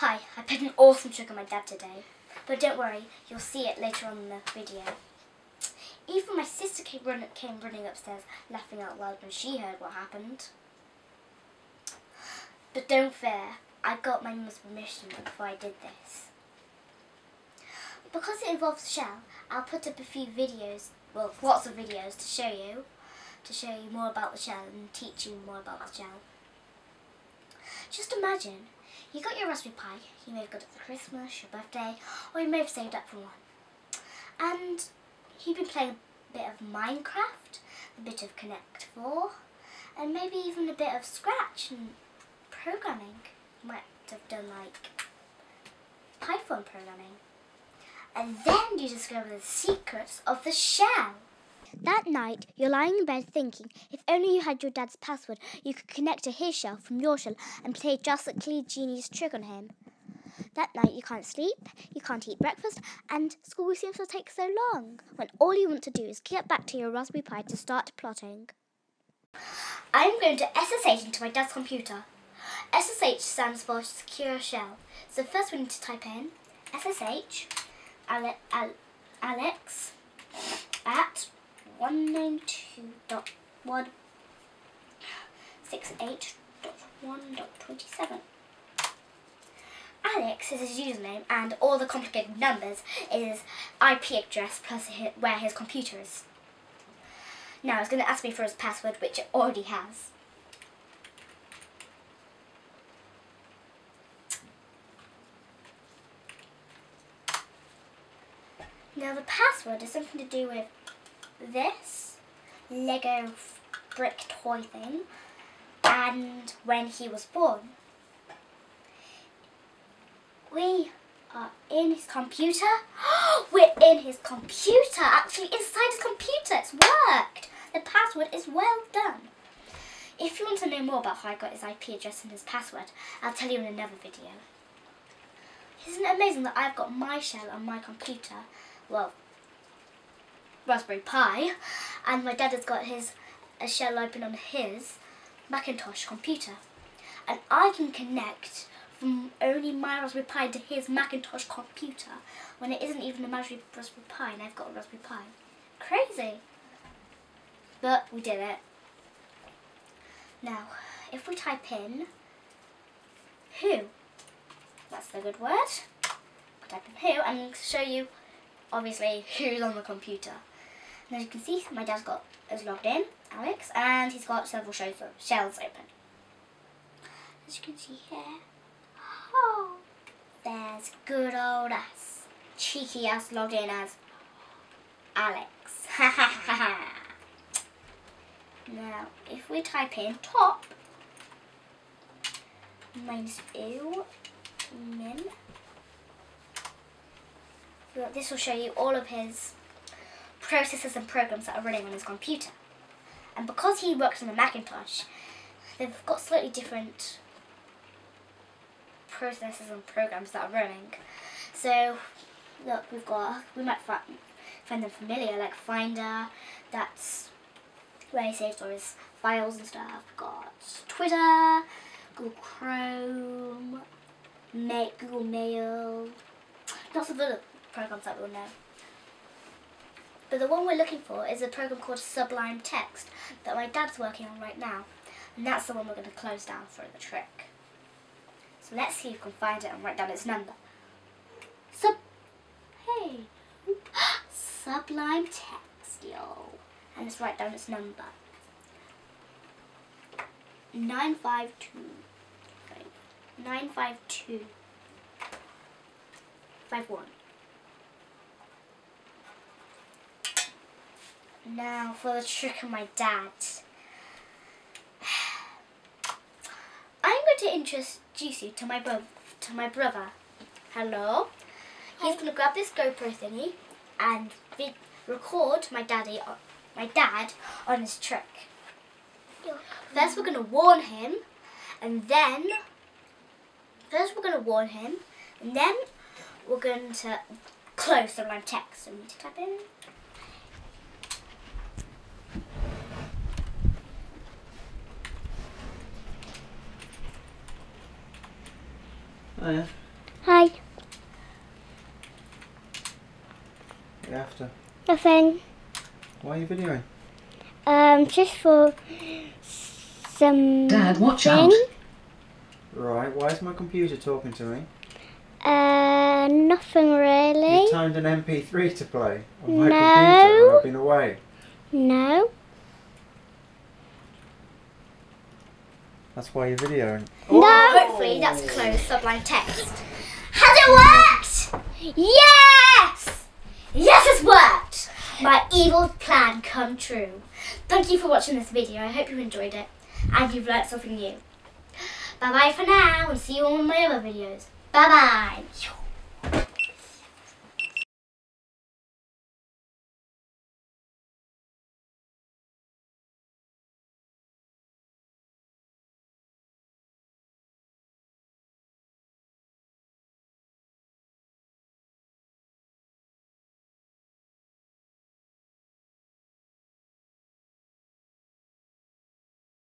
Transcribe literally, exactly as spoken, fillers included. Hi, I played an awesome trick on my dad today, but don't worry, you'll see it later on in the video. Even my sister came, run, came running upstairs, laughing out loud when she heard what happened. But don't fear, I got my mum's permission before I did this. Because it involves shell, I'll put up a few videos, well, lots of videos to show you, to show you more about the shell and teach you more about the shell. Just imagine, you got your Raspberry Pi, you may have got it for Christmas, your birthday, or you may have saved up for one. And you've been playing a bit of Minecraft, a bit of Connect Four, and maybe even a bit of Scratch and programming. You might have done like Python programming. And then you discover the secrets of the shell. That night, you're lying in bed thinking, if only you had your dad's password, you could connect to his shell from your shell and play just like Clear Genie's trick on him. That night, you can't sleep, you can't eat breakfast, and school seems to take so long, when all you want to do is get back to your Raspberry Pi to start plotting. I'm going to S S H into my dad's computer. S S H stands for Secure Shell, so first we need to type in S S H Ale Al Alex at one ninety-two dot one sixty-eight dot one dot twenty-seven. Alex is his username, and all the complicated numbers is I P address plus his, where his computer is. Now it's going to ask me for his password, which it already has. Now the password is something to do with this Lego brick toy thing and when he was born. We are in his computer. We're in his computer, actually inside his computer. It's worked. The password is well done. If you want to know more about how I got his I P address and his password, I'll tell you in another video. Isn't it amazing that I've got my shell on my computer? Well, Raspberry Pi, and my dad has got his a shell open on his Macintosh computer, and I can connect from only my Raspberry Pi to his Macintosh computer when it isn't even a Raspberry Pi and I've got a Raspberry Pi. Crazy! But we did it. Now, if we type in who, that's the good word, we'll type in who and show you obviously who's on the computer. And as you can see, my dad's got is logged in, Alex, and he's got several shows, shells open. As you can see here, oh, there's good old us, cheeky us, logged in as Alex. Now, if we type in top, minus ew, min. This will show you all of his processes and programs that are running on his computer. And because he works on the Macintosh, they've got slightly different processes and programs that are running. So, look, we've got, we might find, find them familiar, like Finder, that's where he saves all his files and stuff. We've got Twitter, Google Chrome, Ma- Google Mail, lots of other programs that we'll know. But the one we're looking for is a program called Sublime Text that my dad's working on right now, and that's the one we're going to close down for the trick. So let's see if we can find it and write down its number. Sub, hey, Sublime Text, yo, and let's write down its number. Nine five two, nine five two, five one. Now for the trick of my dad. I'm going to introduce you to my bro to my brother. Hello. Hi. He's going to grab this GoPro thingy and record my daddy, my dad, on his trick. First, we're going to warn him, and then first we're going to warn him, and then we're going to close the line text. So we need to type in. Oh yeah. Hi. What after? Nothing. Why are you videoing? Um, just for some. Dad, watch thing. out. Right. Why is my computer talking to me? Uh, nothing really. You timed an M P three to play on my no. computer when I've been away. No. That's why you're videoing. No! Oh. Hopefully that's closed Sublime Text. Has it worked? Yes! Yes, it's worked! My evil plan come true. Thank you for watching this video. I hope you enjoyed it and you've learnt something new. Bye bye for now and see you on my other videos. Bye bye!